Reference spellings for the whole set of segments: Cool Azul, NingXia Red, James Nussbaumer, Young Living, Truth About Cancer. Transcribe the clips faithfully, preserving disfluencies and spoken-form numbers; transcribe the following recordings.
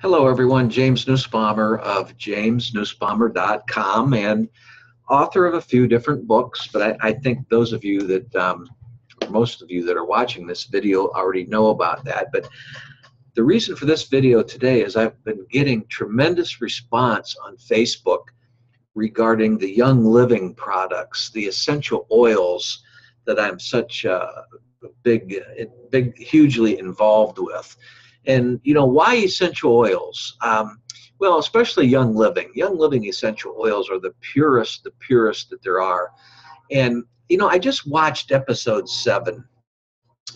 Hello everyone, James Nussbaumer of james nussbaumer dot com and author of a few different books, but I, I think those of you that, um, most of you that are watching this video already know about that. But the reason for this video today is I've been getting tremendous response on Facebook regarding the Young Living products, the essential oils that I'm such a big, big, hugely involved with. And, you know, why essential oils? Um, well, especially Young Living. Young Living essential oils are the purest, the purest that there are. And, you know, I just watched episode seven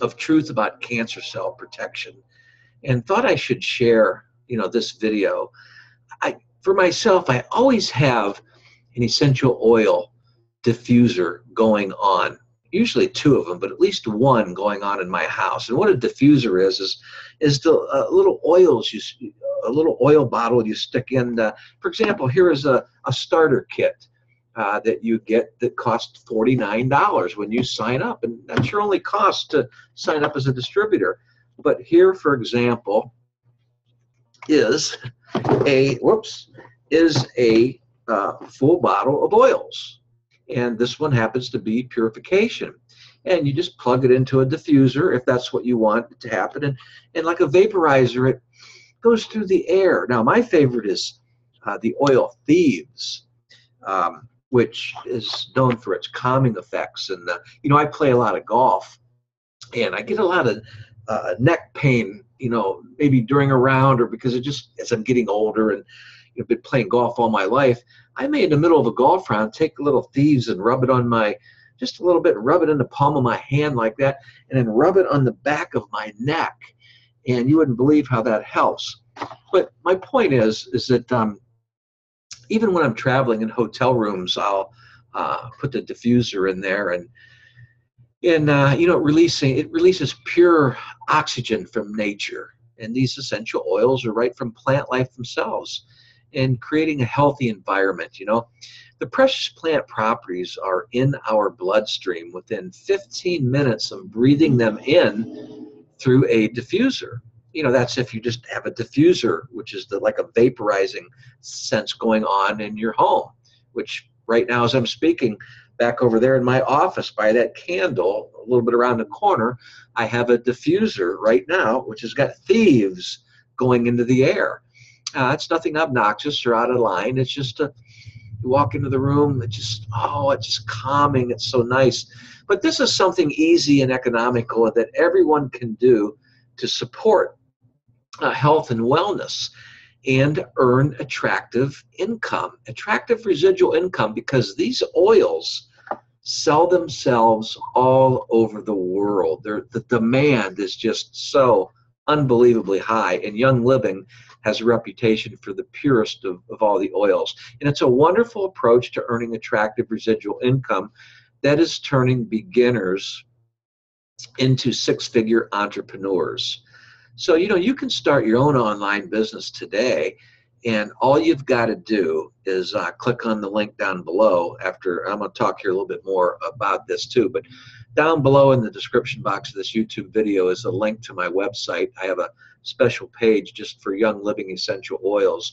of Truth About Cancer Cell Protection and thought I should share, you know, this video. I, for myself, I always have an essential oil diffuser going on. Usually two of them, but at least one going on in my house. And what a diffuser is is is the uh, little oils you a little oil bottle you stick in. The, for example, here is a a starter kit uh, that you get that costs forty-nine dollars when you sign up, and that's your only cost to sign up as a distributor. But here, for example, is a whoops is a uh, full bottle of oils. And this one happens to be purification. And you just plug it into a diffuser if that's what you want to happen. And, and like a vaporizer, it goes through the air. Now, my favorite is uh, the Oil Thieves, um, which is known for its calming effects. And, uh, you know, I play a lot of golf, and I get a lot of uh, neck pain, you know, maybe during a round or because it just, as I'm getting older and, you know, been playing golf all my life, I may in the middle of a golf round take a little Thieves and rub it on my, just a little bit, rub it in the palm of my hand like that, and then rub it on the back of my neck. And you wouldn't believe how that helps. But my point is, is that um, even when I'm traveling in hotel rooms, I'll uh, put the diffuser in there, and and uh, you know, releasing it releases pure oxygen from nature. And these essential oils are right from plant life themselves, and creating a healthy environment. You know, the precious plant properties are in our bloodstream within fifteen minutes of breathing them in through a diffuser. You know, that's if you just have a diffuser, which is the, like a vaporizing sense going on in your home, which right now as I'm speaking, back over there in my office by that candle, a little bit around the corner, I have a diffuser right now, which has got Thieves going into the air. Uh, it's nothing obnoxious or out of line. It's just a, you walk into the room, it's just, oh, it's just calming. It's so nice. But this is something easy and economical that everyone can do to support uh, health and wellness and earn attractive income, attractive residual income, because these oils sell themselves all over the world. They're, the demand is just so unbelievably high, and Young Living has a reputation for the purest of, of all the oils. And it's a wonderful approach to earning attractive residual income that is turning beginners into six-figure entrepreneurs. So, you know, you can start your own online business today, and all you've got to do is uh, click on the link down below after. I'm going to talk here a little bit more about this too, but down below in the description box of this YouTube video is a link to my website. I have a special page just for Young Living essential oils,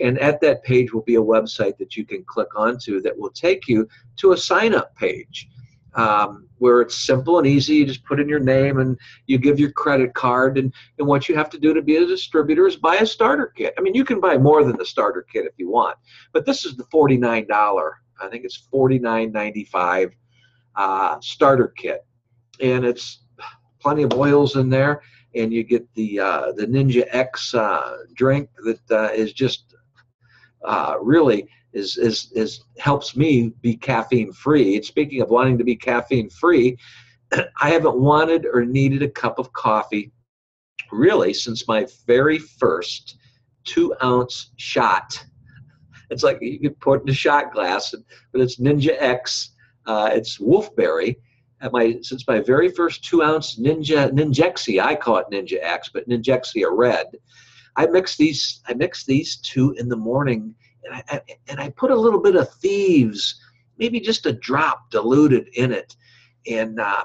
and at that page will be a website that you can click onto that will take you to a sign-up page um, where it's simple and easy. You just put in your name and you give your credit card, and, and what you have to do to be a distributor is buy a starter kit. I mean, you can buy more than the starter kit if you want, but this is the forty-nine dollar, I think it's forty-nine ninety-five Uh, starter kit, and it's plenty of oils in there, and you get the uh, the NingXia X uh, drink that uh, is just uh, really is, is is helps me be caffeine free. And speaking of wanting to be caffeine free, I haven't wanted or needed a cup of coffee really since my very first two ounce shot. It's like you could put in a shot glass, but it's NingXia X. Uh, it's Wolfberry. At my, since my very first two-ounce Ninja NingXia, I call it NingXia X, but NingXia Red. I mix these. I mix these two in the morning, and I, I and I put a little bit of Thieves, maybe just a drop diluted in it, and uh,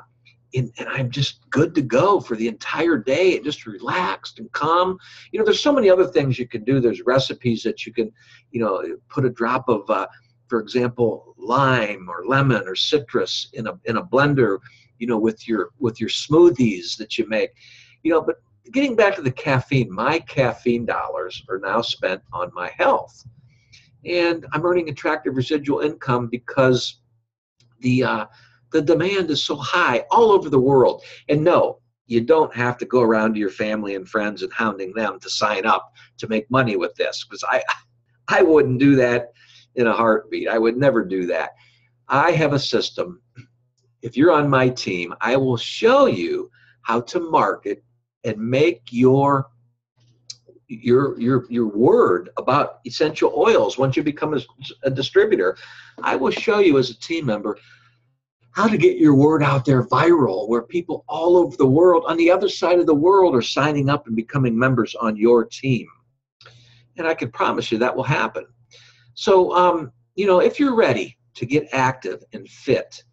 in, and I'm just good to go for the entire day, and just relaxed and calm. You know, there's so many other things you can do. There's recipes that you can, you know, put a drop of, uh, for example, lime or lemon or citrus in a in a blender, you know, with your with your smoothies that you make, you know. But getting back to the caffeine, my caffeine dollars are now spent on my health, and I'm earning attractive residual income because the uh, the demand is so high all over the world. And no, you don't have to go around to your family and friends and hounding them to sign up to make money with this, because I I wouldn't do that in a heartbeat. I would never do that. I have a system. If you're on my team, I will show you how to market and make your your your your word about essential oils. Once you become a, a distributor, I will show you as a team member how to get your word out there viral, where people all over the world, on the other side of the world, are signing up and becoming members on your team. And I can promise you that will happen. So, um, you know, if you're ready to get active and fit,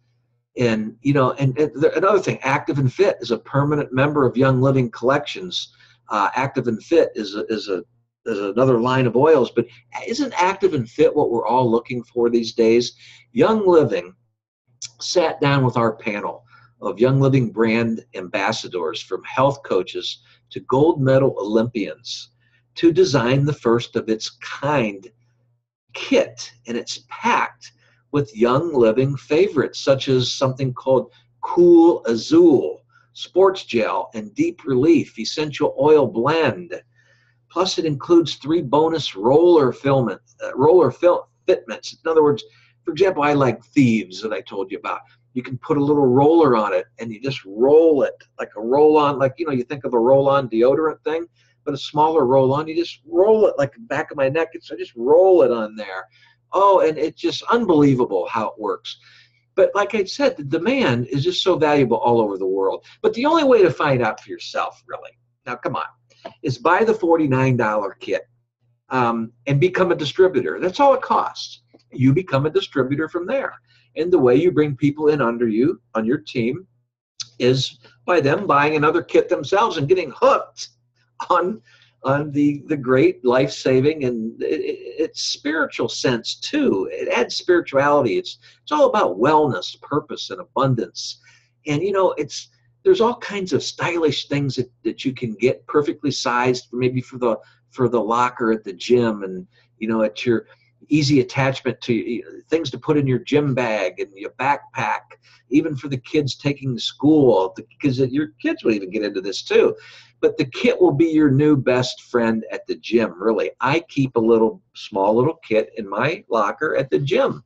and, you know, and, and the, another thing, Active and Fit is a permanent member of Young Living Collections. Uh, Active and Fit is a, is a is another line of oils, but isn't Active and Fit what we're all looking for these days? Young Living sat down with our panel of Young Living brand ambassadors, from health coaches to gold medal Olympians, to design the first of its kind kit, and it's packed with Young Living favorites, such as something called Cool Azul, Sports Gel, and Deep Relief Essential Oil Blend. Plus, it includes three bonus roller filament, uh, roller fil fitments. In other words, for example, I like Thieves that I told you about. You can put a little roller on it, and you just roll it like a roll-on, like, you know, you think of a roll-on deodorant thing, but a smaller roll-on. You just roll it like the back of my neck, and so I just roll it on there. Oh, and it's just unbelievable how it works. But like I said, the demand is just so valuable all over the world. But the only way to find out for yourself, really, now come on, is buy the forty-nine dollar kit um, and become a distributor. That's all it costs. You become a distributor from there. And the way you bring people in under you, on your team, is by them buying another kit themselves and getting hooked on on the, the great life-saving, and it, it, it's spiritual sense too. It adds spirituality. It's, it's all about wellness, purpose, and abundance. And, you know, it's, there's all kinds of stylish things that, that you can get perfectly sized, maybe for the, for the locker at the gym, and, you know, at your easy attachment to things to put in your gym bag and your backpack, even for the kids taking school, because your kids will even get into this too. But the kit will be your new best friend at the gym, really. I keep a little small little kit in my locker at the gym.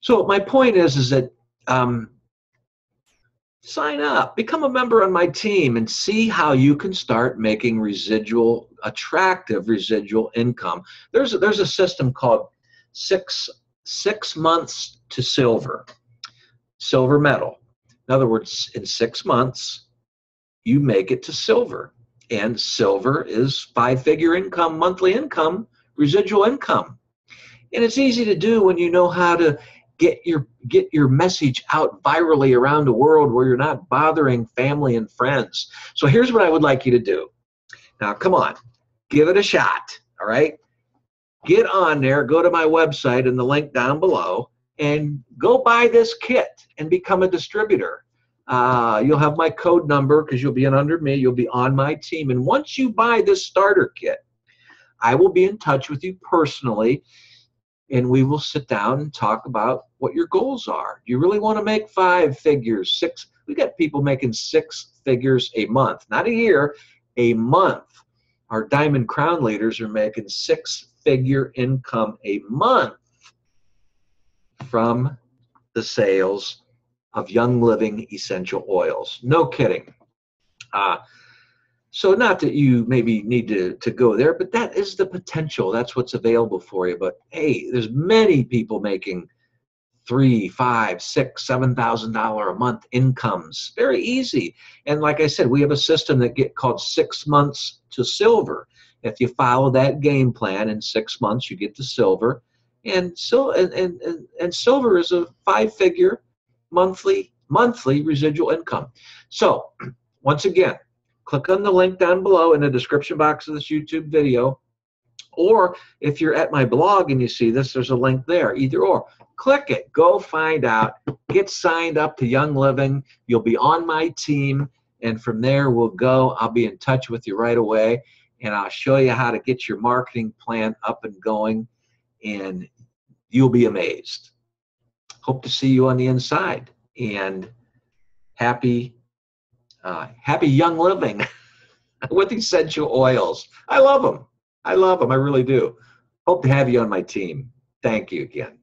So my point is, is that um, sign up, become a member on my team, and see how you can start making residual, attractive residual income. There's a, there's a system called six, six months to silver, silver medal. In other words, in six months, you make it to silver, and silver is five-figure income, monthly income, residual income. And it's easy to do when you know how to get your get your message out virally around the world, where you're not bothering family and friends. So here's what I would like you to do. Now, come on, give it a shot, all right? Get on there, go to my website and the link down below, and go buy this kit and become a distributor. Uh, you'll have my code number, because you'll be in under me. You'll be on my team. And once you buy this starter kit, I will be in touch with you personally, and we will sit down and talk about what your goals are. Do you really want to make five figures, six? We've got people making six figures a month, not a year, a month. Our Diamond Crown leaders are making six-figure income a month from the sales of Young Living essential oils. No kidding. Uh, so not that you maybe need to, to go there, but that is the potential. That's what's available for you. But hey, there's many people making three, five, six, seven thousand dollar a month incomes. Very easy. And like I said, we have a system that get called six months to silver. If you follow that game plan, in six months you get to silver. And so and and, and, and silver is a five figure monthly monthly residual income. So once again, click on the link down below in the description box of this YouTube video, or if you're at my blog and you see this, there's a link there, either or. Click it, go find out, get signed up to Young Living. You'll be on my team, and from there we'll go. I'll be in touch with you right away, and I'll show you how to get your marketing plan up and going, and you'll be amazed. Hope to see you on the inside, and happy, uh, happy Young Living with essential oils. I love them. I love them. I really do. Hope to have you on my team. Thank you again.